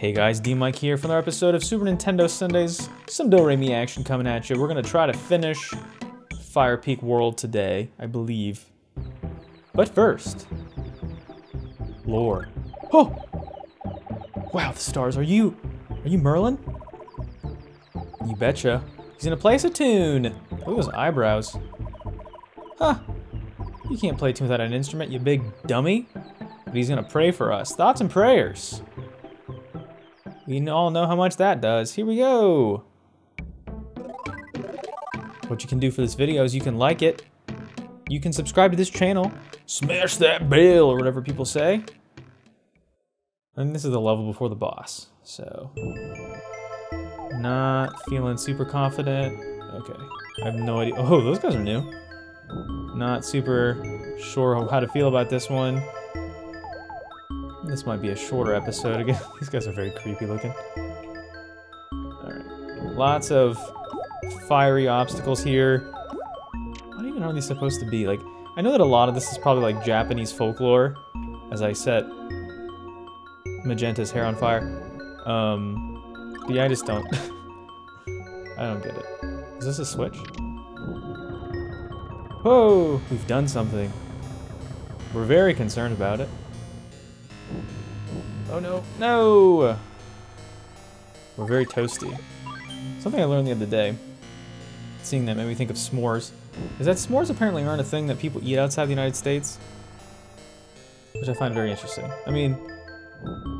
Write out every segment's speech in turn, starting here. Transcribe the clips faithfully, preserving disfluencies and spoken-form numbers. Hey guys, DMike here for another episode of Super Nintendo Sundays. Some DoReMi action coming at you. We're gonna try to finish Fire Peak World today, I believe. But first, lore. Oh! Wow, the stars. Are you, are you Merlin? You betcha. He's gonna play us a tune. Look at his eyebrows. Huh? You can't play a tune without an instrument, you big dummy. But he's gonna pray for us. Thoughts and prayers. We all know how much that does. Here we go. What you can do for this video is you can like it. You can subscribe to this channel. Smash that bell or whatever people say. And this is the level before the boss. So, not feeling super confident. Okay, I have no idea. Oh, those guys are new. Not super sure how to feel about this one. This might be a shorter episode again. These guys are very creepy looking. Alright. Lots of fiery obstacles here. What even are these supposed to be? Like, I know that a lot of this is probably like Japanese folklore, as I set Magenta's hair on fire. Um, but yeah, I just don't. I don't get it. Is this a switch? Whoa! We've done something. We're very concerned about it. Oh no, no! We're very toasty. Something I learned the other day, seeing that made me think of s'mores, is that s'mores apparently aren't a thing that people eat outside the United States, which I find very interesting. I mean,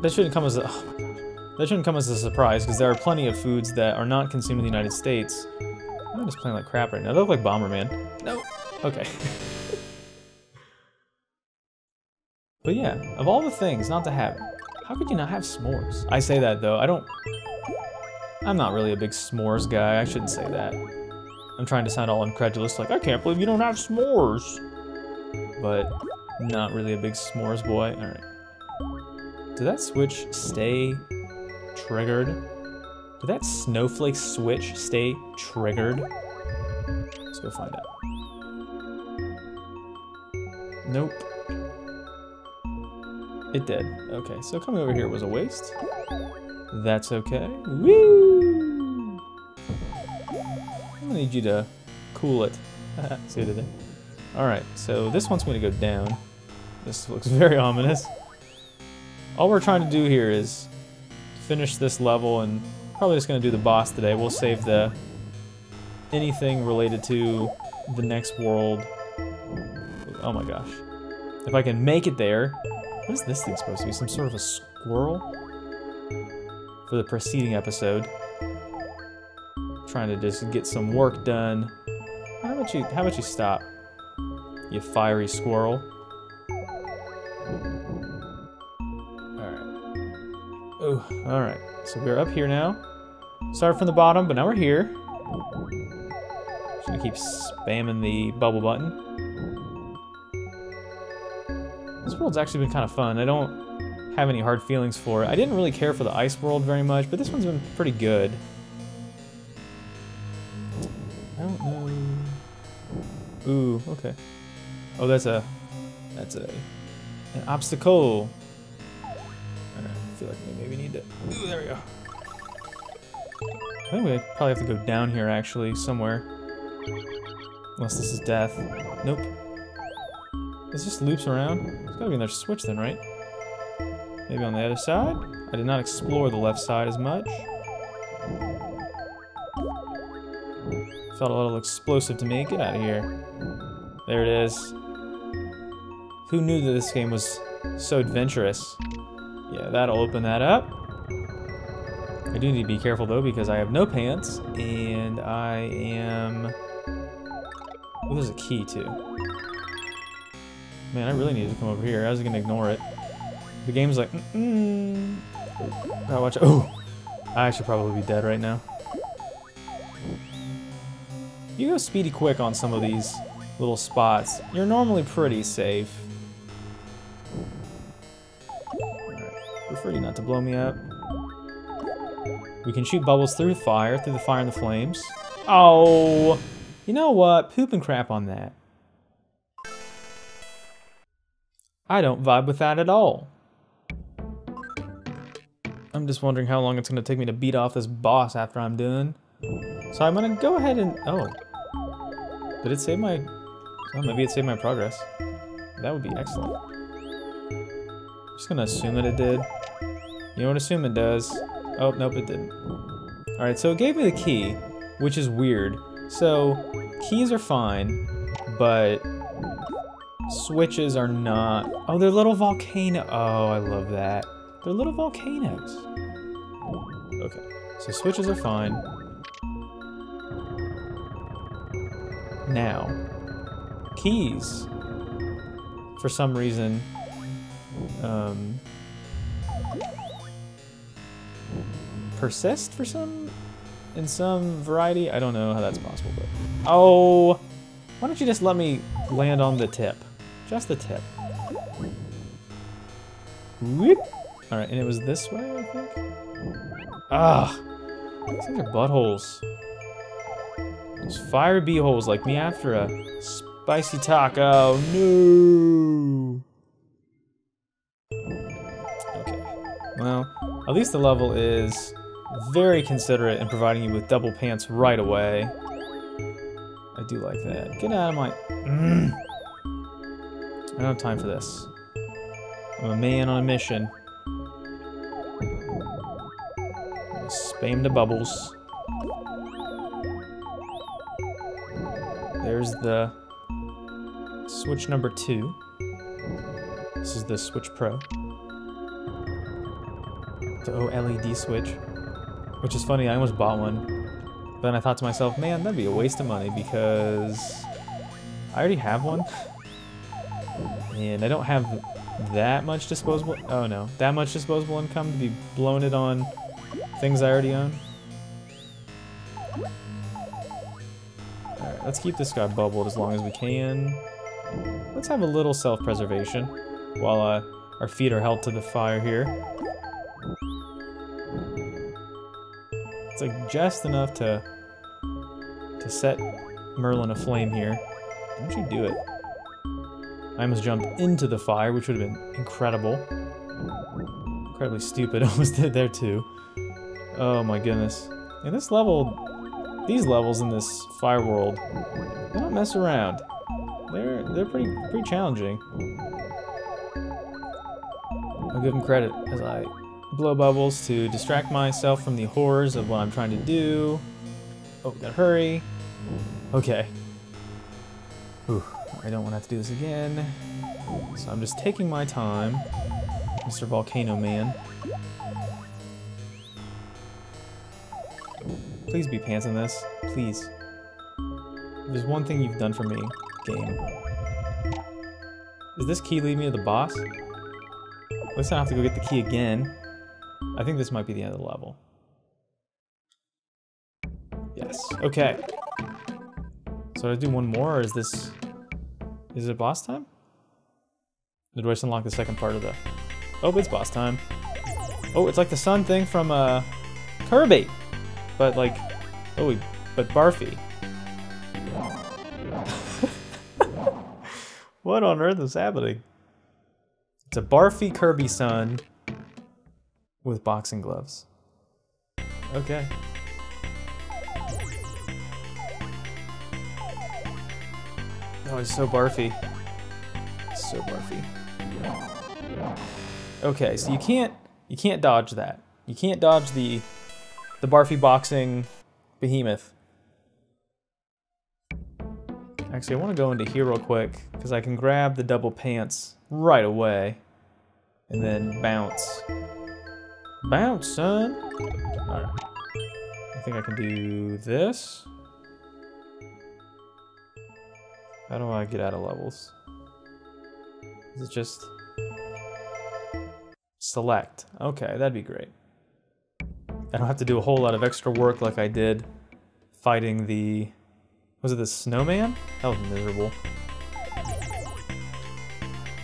that shouldn't come as a, oh my gosh, that shouldn't come as a surprise, because there are plenty of foods that are not consumed in the United States. I'm just playing like crap right now. They look like Bomberman. No! Okay. But yeah, of all the things not to have, how could you not have s'mores? I say that though, I don't... I'm not really a big s'mores guy, I shouldn't say that. I'm trying to sound all incredulous, like, I can't believe you don't have s'mores! But, not really a big s'mores boy. Alright. Did that switch stay triggered? Did that snowflake switch stay triggered? Let's go find out. Nope. It did. Okay, so coming over here was a waste. That's okay. Woo! I'm gonna need you to cool it. See what I did? Alright, so this one's gonna go down. This looks very ominous. All we're trying to do here is finish this level, and probably just gonna do the boss today. We'll save the anything related to the next world. Oh my gosh. If I can make it there. What is this thing supposed to be? Some sort of a squirrel? For the preceding episode. Trying to just get some work done. How about you, how about you stop? You fiery squirrel. Alright. Oh, alright. So we're up here now. Started from the bottom, but now we're here. Just gonna keep spamming the bubble button. This world's actually been kind of fun. I don't have any hard feelings for it. I didn't really care for the ice world very much, but this one's been pretty good. I don't know. Ooh, okay. Oh, that's a... That's a... An obstacle! Alright, I feel like we maybe need to... Ooh, there we go. I think we probably have to go down here, actually, somewhere. Unless this is death. Nope. This just loops around. There's gotta be another switch then, right? Maybe on the other side? I did not explore the left side as much. Felt a little explosive to me. Get out of here. There it is. Who knew that this game was so adventurous? Yeah, that'll open that up. I do need to be careful though, because I have no pants, and I am... Ooh, there's a key too. Man, I really needed to come over here. I was gonna ignore it. The game's like, mm-mm. Gotta watch. Oh! I should probably be dead right now. You go speedy quick on some of these little spots. You're normally pretty safe. Alright. Prefer you not to blow me up. We can shoot bubbles through fire, through the fire and the flames. Oh! You know what? Poop and crap on that. I don't vibe with that at all. I'm just wondering how long it's going to take me to beat off this boss after I'm done. So I'm going to go ahead and... Oh. Did it save my... Oh, maybe it saved my progress. That would be excellent. I'm just going to assume that it did. You don't assume it does. Oh, nope, it didn't. Alright, so it gave me the key, which is weird. So, keys are fine, but... switches are not. Oh, they're little volcano. Oh, I love that. They're little volcanoes. Okay, so switches are fine. Now, keys. For some reason, um, persist for some, in some variety. I don't know how that's possible, but oh, why don't you just let me land on the tip? Just the tip. Whoop. All right, and it was this way, I think? Ugh. These are buttholes. Those fire beeholes like me after a spicy taco. No. Okay. Well, at least the level is very considerate in providing you with double pants right away. I do like that. Get out of my... Mm. I don't have time for this. I'm a man on a mission. Spam the bubbles. There's the switch number two. This is the Switch Pro. The OLED switch. Which is funny, I almost bought one. Then I thought to myself, man, that'd be a waste of money because I already have one. And I don't have that much disposable, oh no, that much disposable income to be blowing it on things I already own. Alright, let's keep this guy bubbled as long as we can. Let's have a little self-preservation while uh, our feet are held to the fire here. It's like just enough to, to set Merlin aflame here. Why don't you do it? I almost jumped into the fire, which would have been incredible. Incredibly stupid, almost did there too. Oh my goodness. And this level, these levels in this fire world, they don't mess around. They're they're pretty pretty challenging. I'll give them credit as I blow bubbles to distract myself from the horrors of what I'm trying to do. Oh, gotta hurry. Okay. Whew. I don't want to have to do this again. So I'm just taking my time, Mister Volcano Man. Please be pants in this, please. There's one thing you've done for me, game. Does this key lead me to the boss? At least I don't have to go get the key again. I think this might be the end of the level. Yes, okay. So do I do one more, or is this... Is it boss time? Or do I just unlock the second part of the... Oh, it's boss time. Oh, it's like the sun thing from, uh... Kirby! But, like... Oh, but Barfy. What on earth is happening? It's a Barfy Kirby sun... with boxing gloves. Okay. Oh, it's so barfy. It's so barfy. Okay, so you can't you can't dodge that. You can't dodge the the barfy boxing behemoth. Actually, I want to go into here real quick because I can grab the double pants right away and then bounce. Bounce, son. All right. I think I can do this. How do I get out of levels? Is it just... select. Okay, that'd be great. I don't have to do a whole lot of extra work like I did fighting the... Was it the snowman? That was miserable.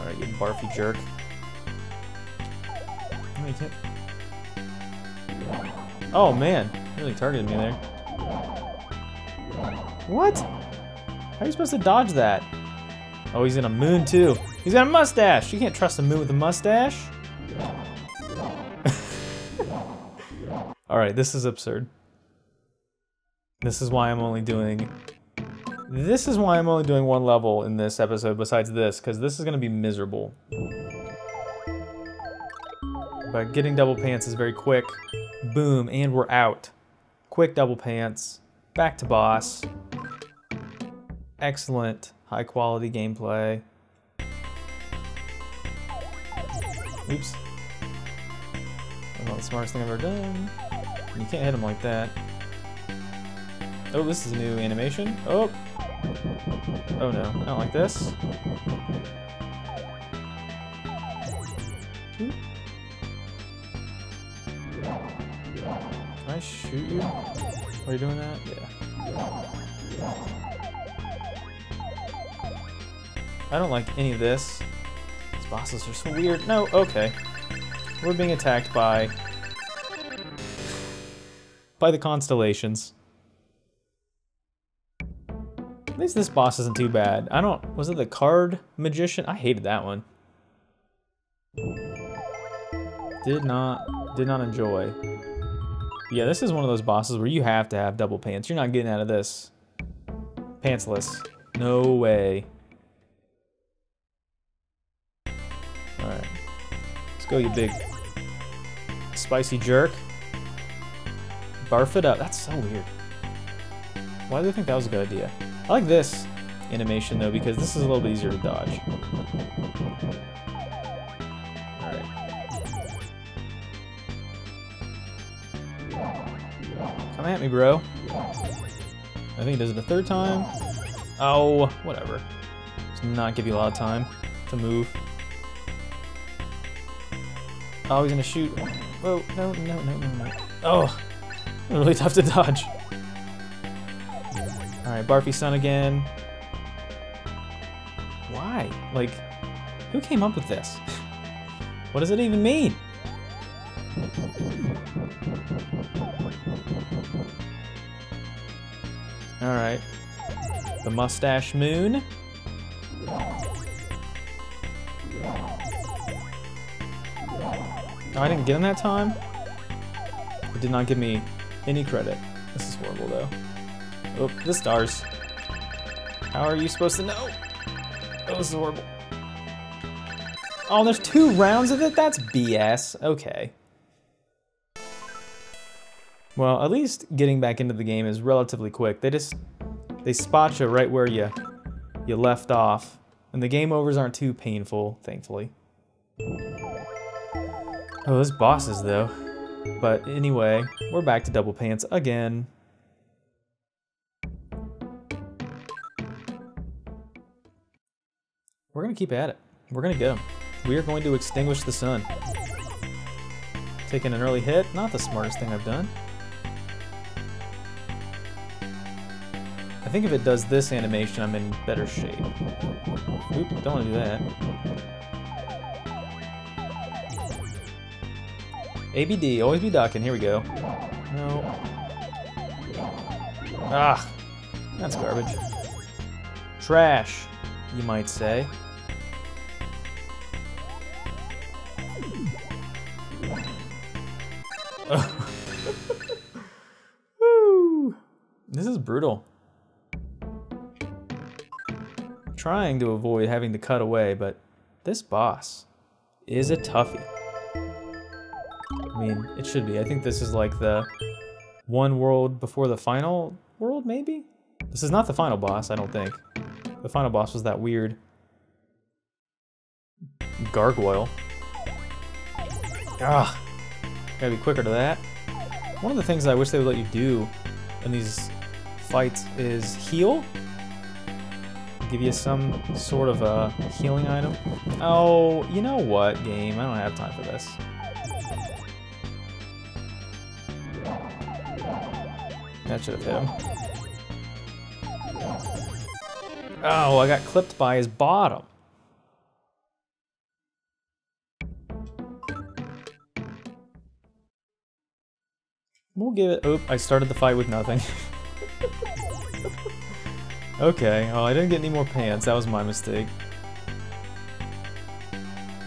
Alright, you barfy jerk. No, you can't... Oh man, really targeted me there. What? How are you supposed to dodge that? Oh, he's in a moon too. He's got a mustache. You can't trust a moon with a mustache. Alright, this is absurd. This is why I'm only doing... This is why I'm only doing one level in this episode besides this, because this is going to be miserable. But getting double pants is very quick. Boom, and we're out. Quick double pants. Back to boss. Excellent, high quality gameplay. Oops. That's not the smartest thing I've ever done. You can't hit him like that. Oh, this is a new animation. Oh! Oh no, not like this. Can I shoot you? Are you doing that? Yeah. I don't like any of this. These bosses are so weird. No, okay. We're being attacked by... by the constellations. At least this boss isn't too bad. I don't... Was it the card magician? I hated that one. Did not... Did not enjoy. Yeah, this is one of those bosses where you have to have double pants. You're not getting out of this. Pantsless. No way. Alright. Let's go, you big... spicy jerk. Barf it up. That's so weird. Why do they think that was a good idea? I like this animation though, because this is a little bit easier to dodge. Alright. Come at me, bro. I think he does it the third time. Oh, whatever. Does not give you a lot of time to move. Oh, he's gonna shoot. Whoa, no, no, no, no, no. Oh, really tough to dodge. Alright, Barfy Son again. Why? Like, who came up with this? What does it even mean? Alright. The Mustache Moon. Oh, I didn't get him that time? It did not give me any credit. This is horrible, though. Oh, the stars. How are you supposed to know? Oh, this is horrible. Oh, there's two rounds of it? That's B S. Okay. Well, at least getting back into the game is relatively quick. They just, they spot you right where you, you left off. And the game overs aren't too painful, thankfully. Oh, those bosses though. But anyway, we're back to double pants again. We're gonna keep at it. We're gonna get them. We are going to extinguish the sun. Taking an early hit, not the smartest thing I've done. I think if it does this animation, I'm in better shape. Oop, don't wanna do that. A B D, always be ducking, here we go. No. Ah, that's garbage. Trash, you might say. Oh. Woo. This is brutal. I'm trying to avoid having to cut away, but this boss is a toughie. I mean, it should be. I think this is like the one world before the final world, maybe? This is not the final boss, I don't think. The final boss was that weird gargoyle. Ah, gotta be quicker to that. One of the things I wish they would let you do in these fights is heal. Give you some sort of a healing item. Oh, you know what, game? I don't have time for this. That should have hit him. Oh, I got clipped by his bottom. We'll give it... Oop, I started the fight with nothing. Okay, oh, I didn't get any more pants. That was my mistake.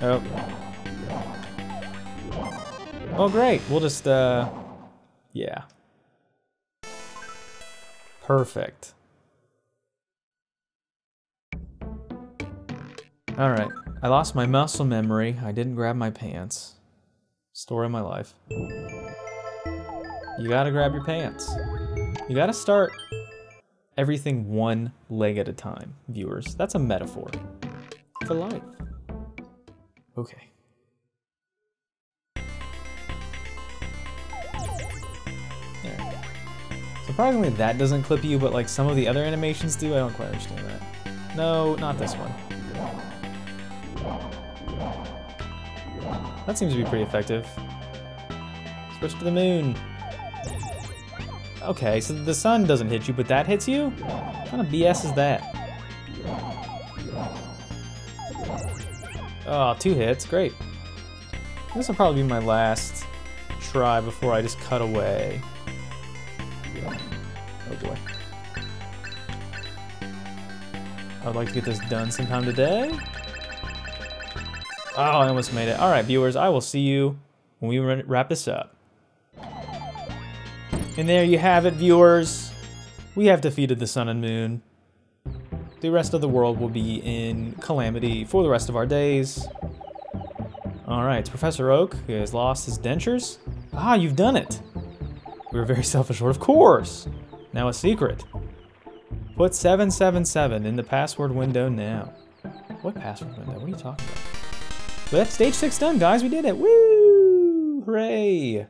Oh. Oh, great. We'll just, uh... Yeah. Perfect. Alright. I lost my muscle memory. I didn't grab my pants. Story of my life. You gotta grab your pants. You gotta start everything one leg at a time, viewers. That's a metaphor for life. Okay. There. Surprisingly, that doesn't clip you, but like some of the other animations do. I don't quite understand that. No, not this one. That seems to be pretty effective. Switch to the moon. Okay, so the sun doesn't hit you, but that hits you? What kind of B S is that? Oh, two hits, great. This will probably be my last try before I just cut away. Oh boy. I would like to get this done sometime today. Oh, I almost made it. All right, viewers, I will see you when we wrap this up. And there you have it, viewers. We have defeated the sun and moon. The rest of the world will be in calamity for the rest of our days. All right, Professor Oak has lost his dentures. Ah, you've done it. We were very self-assured, of course. Now a secret. Put seven seven seven in the password window now. What password window? What are you talking about? But that's stage six done, guys. We did it. Woo! Hooray!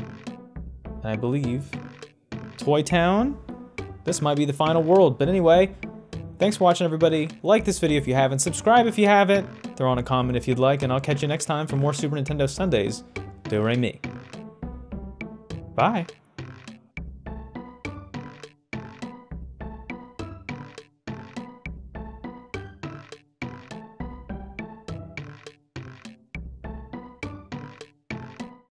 And I believe Toy Town, this might be the final world. But anyway, thanks for watching, everybody. Like this video if you haven't. Subscribe if you haven't. Throw on a comment if you'd like. And I'll catch you next time for more Super Nintendo Sundays. Do Re Mi. Bye.